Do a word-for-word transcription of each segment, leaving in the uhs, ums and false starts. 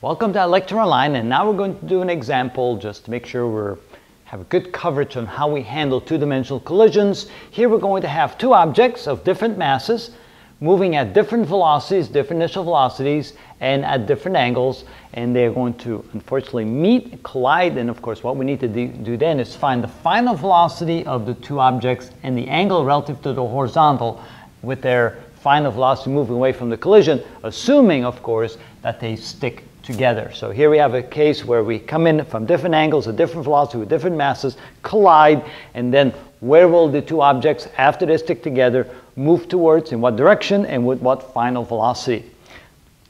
Welcome to Lecture Online, and now we're going to do an example just to make sure we have good coverage on how we handle two-dimensional collisions. Here we're going to have two objects of different masses moving at different velocities, different initial velocities, and at different angles, and they're going to unfortunately meet, collide, and of course what we need to do then is find the final velocity of the two objects and the angle relative to the horizontal with their final velocity moving away from the collision, assuming of course that they stick together. So here we have a case where we come in from different angles, at different velocity, with different masses, collide, and then where will the two objects, after they stick together, move towards, in what direction, and with what final velocity.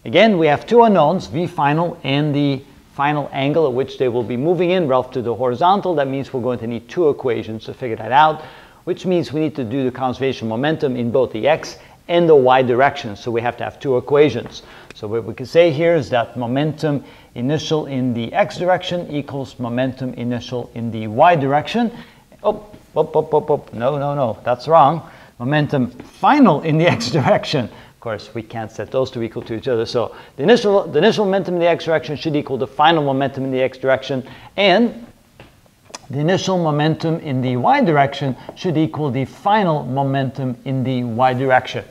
Again, we have two unknowns, v final and the final angle at which they will be moving in relative to the horizontal. That means we're going to need two equations to figure that out, which means we need to do the conservation of momentum in both the x and the y direction, so we have to have two equations. So what we can say here is that momentum initial in the x direction equals momentum initial in the y direction. Oh, oh, oh, oh, oh. no, no, no, that's wrong. Momentum final in the x direction. Of course, we can't set those two equal to each other, so the initial, the initial momentum in the x direction should equal the final momentum in the x direction, and the initial momentum in the y direction should equal the final momentum in the y direction.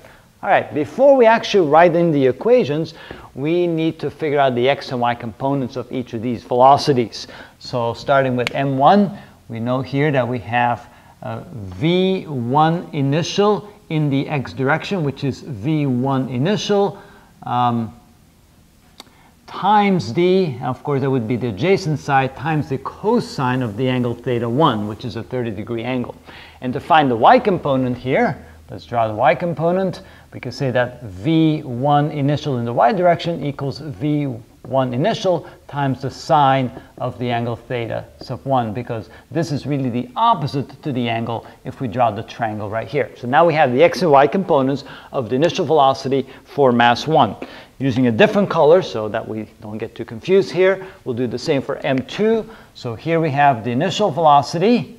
All right, before we actually write in the equations, we need to figure out the x and y components of each of these velocities. So starting with m one, we know here that we have uh, v one initial in the x direction, which is v one initial, um, times the, of course that would be the adjacent side, times the cosine of the angle theta one, which is a thirty degree angle. And to find the y component here, let's draw the y component. We can say that v one initial in the y direction equals v one initial times the sine of the angle theta sub one, because this is really the opposite to the angle if we draw the triangle right here. So now we have the x and y components of the initial velocity for mass one. Using a different color so that we don't get too confused here, we'll do the same for m two. So here we have the initial velocity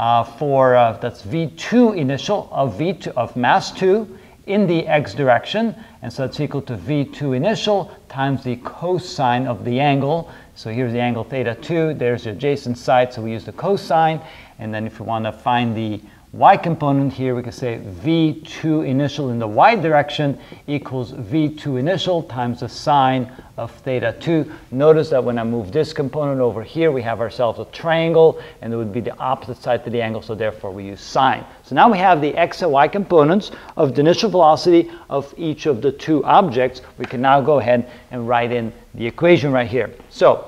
Uh, for uh, that's v two initial of v two of mass two in the x direction, and so that's equal to v two initial times the cosine of the angle. So here's the angle theta two, there's the adjacent side, so we use the cosine. And then if we want to find the y component here, we can say v two initial in the y direction equals v two initial times the sine of theta two. Notice that when I move this component over here, we have ourselves a triangle, and it would be the opposite side to the angle, so therefore we use sine. So now we have the x and y components of the initial velocity of each of the two objects. We can now go ahead and write in the equation right here. So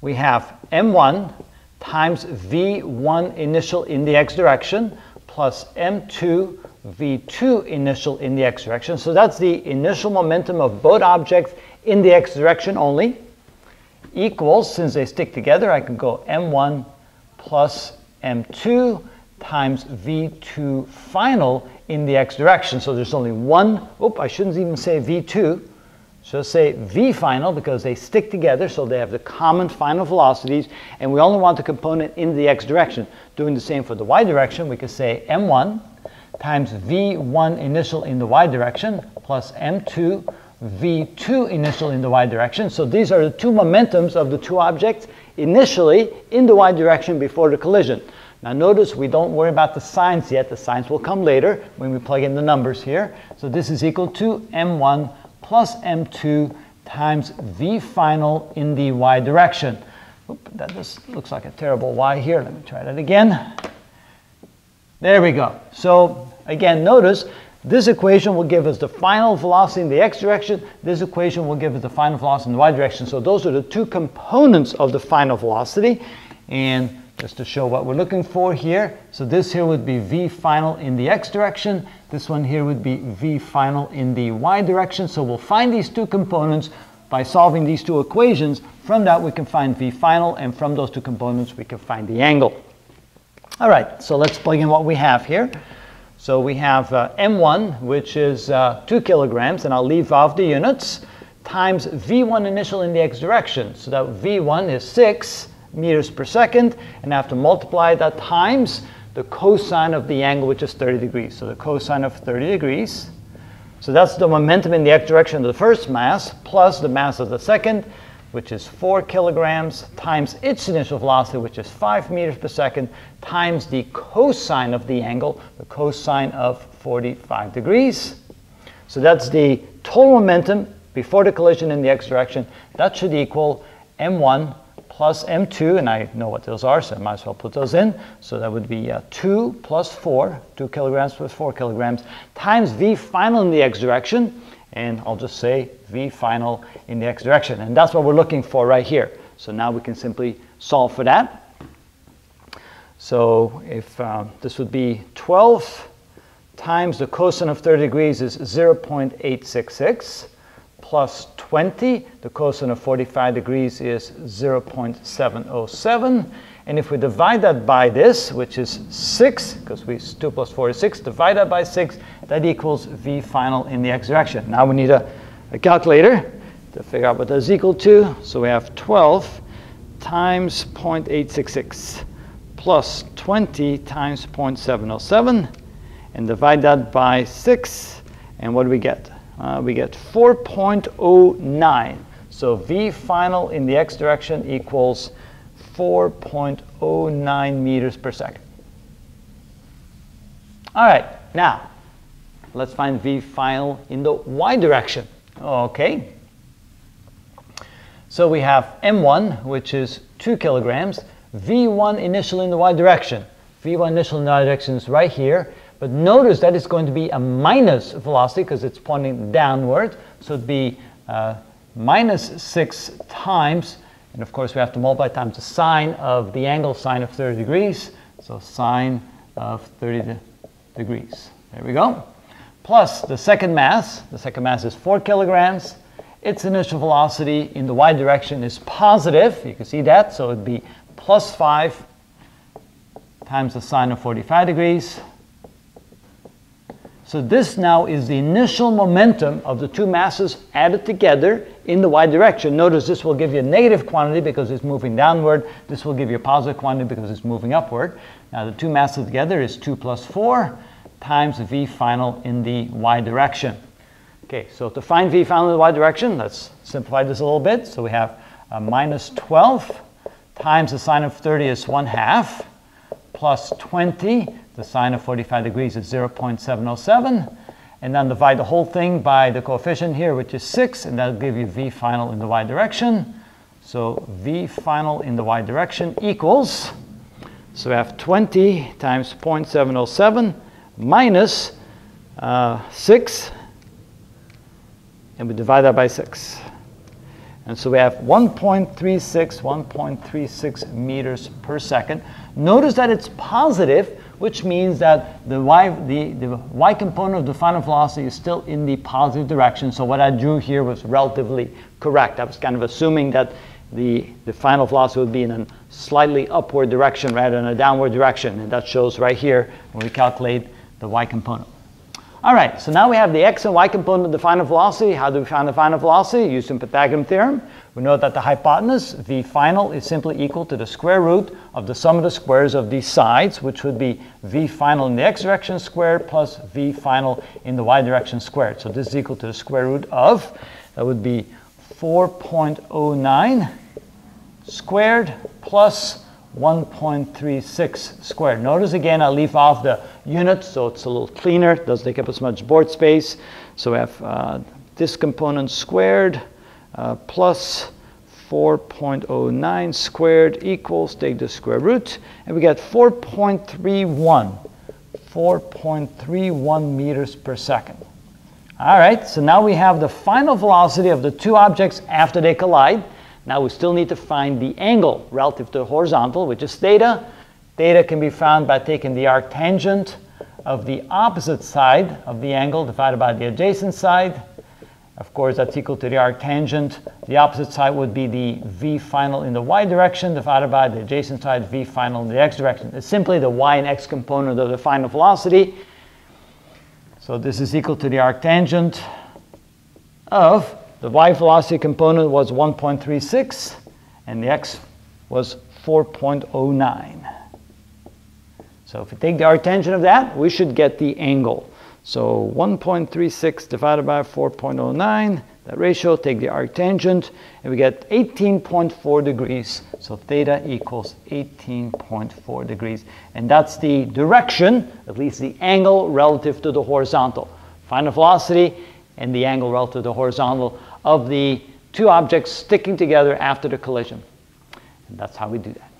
we have m one times v one initial in the x direction plus m two v two initial in the x direction. So that's the initial momentum of both objects in the x direction only, equals, since they stick together, I can go m one plus m two times v two final in the x direction. So there's only one, oops, I shouldn't even say v two, so say v final, because they stick together, so they have the common final velocities, and we only want the component in the x direction. Doing the same for the y direction, we could say m one times v one initial in the y direction plus m two v two initial in the y direction. So these are the two momentums of the two objects initially in the y direction before the collision. Now notice we don't worry about the signs yet. The signs will come later when we plug in the numbers here. So this is equal to m one plus m two times v final in the y direction. Oop, that just looks like a terrible y here. Let me try that again. There we go. So again, notice this equation will give us the final velocity in the x direction. This equation will give us the final velocity in the y direction. So those are the two components of the final velocity. And just to show what we're looking for here, so this here would be v final in the x direction, this one here would be v final in the y direction. So we'll find these two components by solving these two equations. From that we can find v final, and from those two components we can find the angle. All right, so let's plug in what we have here. So we have uh, m one, which is uh, two kilograms, and I'll leave off the units, times v one initial in the x direction, so that v one is six meters per second, and I have to multiply that times the cosine of the angle, which is thirty degrees. So the cosine of thirty degrees So that's the momentum in the x direction of the first mass plus the mass of the second, which is four kilograms, times its initial velocity, which is five meters per second, times the cosine of the angle, the cosine of forty-five degrees. So that's the total momentum before the collision in the x direction. That should equal m one plus m two, and I know what those are, so I might as well put those in. So that would be uh, two plus four, two kilograms plus four kilograms, times v final in the x direction, and I'll just say v final in the x direction, and that's what we're looking for right here. So now we can simply solve for that. So if uh, this would be twelve times the cosine of thirty degrees is zero point eight six six, plus twenty, the cosine of forty-five degrees is zero point seven zero seven, and if we divide that by this, which is six, because we two plus four is six, divide that by six, that equals v final in the x direction. Now we need a, a calculator to figure out what that's equal to. So we have twelve times zero point eight six six plus twenty times zero point seven zero seven, and divide that by six, and what do we get? Uh, we get four point zero nine. So v final in the x direction equals four point zero nine meters per second. All right, now let's find v final in the y direction. Okay. So we have m one, which is two kilograms, v one initial in the y direction. v one initial in the y direction is right here. But notice that it's going to be a minus velocity because it's pointing downward. So it'd be uh, minus six times, and of course we have to multiply times the sine of the angle, sine of thirty degrees. So sine of thirty de degrees. There we go. Plus the second mass. The second mass is four kilograms. Its initial velocity in the y direction is positive. You can see that. So it'd be plus five times the sine of forty-five degrees. So this now is the initial momentum of the two masses added together in the y direction. Notice this will give you a negative quantity because it's moving downward. This will give you a positive quantity because it's moving upward. Now the two masses together is two plus four times v final in the y direction. Okay, so to find v final in the y direction, let's simplify this a little bit. So we have a minus twelve times the sine of thirty is one half, plus twenty, the sine of forty-five degrees is zero point seven zero seven, and then divide the whole thing by the coefficient here, which is six, and that'll give you v final in the y direction. So v final in the y direction equals, so we have twenty times zero point seven zero seven minus uh, six, and we divide that by six. And so we have one point three six, one point three six meters per second. Notice that it's positive, which means that the y, the, the y component of the final velocity is still in the positive direction. So what I drew here was relatively correct. I was kind of assuming that the, the final velocity would be in a slightly upward direction rather than a downward direction. And that shows right here when we calculate the y component. All right, so now we have the x and y component of the final velocity. How do we find the final velocity? Using Pythagorean theorem, we know that the hypotenuse, v final, is simply equal to the square root of the sum of the squares of these sides, which would be v final in the x direction squared plus v final in the y direction squared. So this is equal to the square root of, that would be four point zero nine squared plus one point three six squared. Notice again, I leave off the unit, so it's a little cleaner. It doesn't take up as much board space. So we have uh, this component squared uh, plus four point zero nine squared equals, take the square root, and we get four point three one, four point three one meters per second. All right, so now we have the final velocity of the two objects after they collide. Now we still need to find the angle relative to the horizontal, which is theta. Theta can be found by taking the arctangent of the opposite side of the angle divided by the adjacent side. Of course, that's equal to the arctangent. The opposite side would be the v final in the y direction divided by the adjacent side, v final in the x direction. It's simply the y and x component of the final velocity. So this is equal to the arctangent of the y velocity component was one point three six, and the x was four point zero nine. So if we take the arctangent of that, we should get the angle. So one point three six divided by four point zero nine, that ratio, take the arctangent, and we get eighteen point four degrees. So theta equals eighteen point four degrees. And that's the direction, at least the angle relative to the horizontal. Find the velocity and the angle relative to the horizontal of the two objects sticking together after the collision. And that's how we do that.